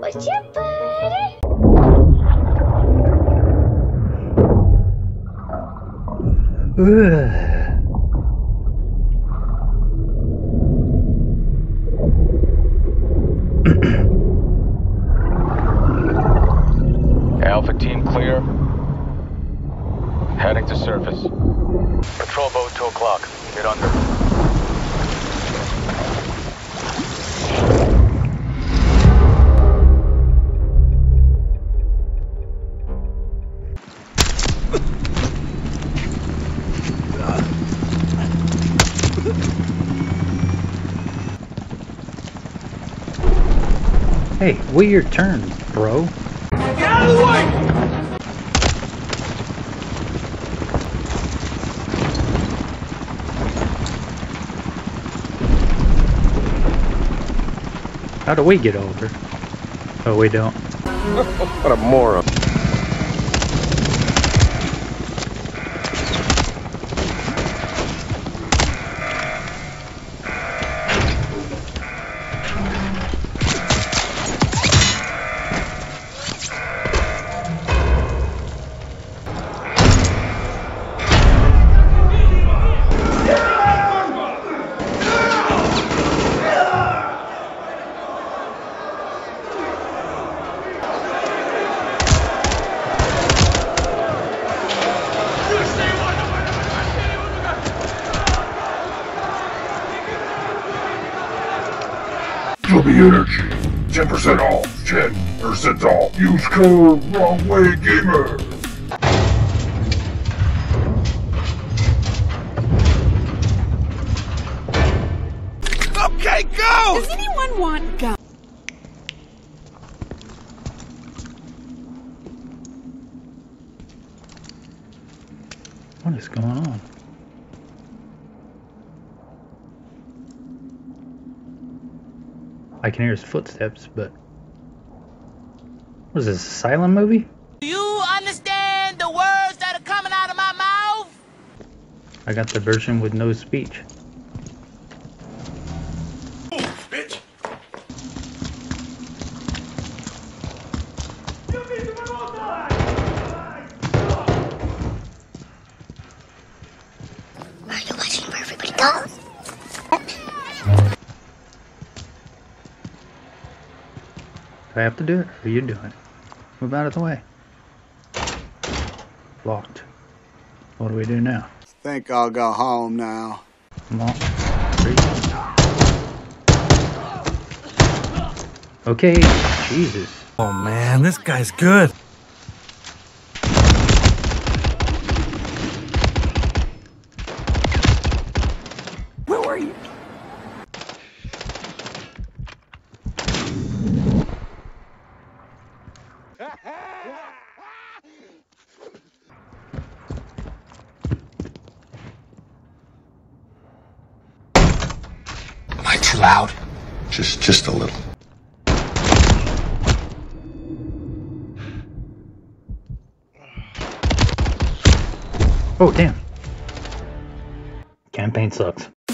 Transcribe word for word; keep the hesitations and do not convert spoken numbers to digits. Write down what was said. What's up, buddy? Ugh. Alpha team clear. Heading to surface. Patrol boat two o'clock. Get under. Hey, wait your turn, bro. Get out of the way! How do we get over? Oh, we don't. What a moron. Energy. ten percent off. ten percent off. Use code WRONGWAYGAMER. Okay, go! Does anyone want gum? What is going on? I can hear his footsteps, but what is this, a silent movie? Do you understand the words that are coming out of my mouth? I got the version with no speech. Ooh, bitch. Are you watching where everybody goes? Do I have to do it, or are you doing it? Move out of the way. Locked. What do we do now? Think I'll go home now. Come on. Okay, Jesus. Oh man, this guy's good. Where were you? Am I too loud? Just, just a little. Oh, damn. Campaign sucks.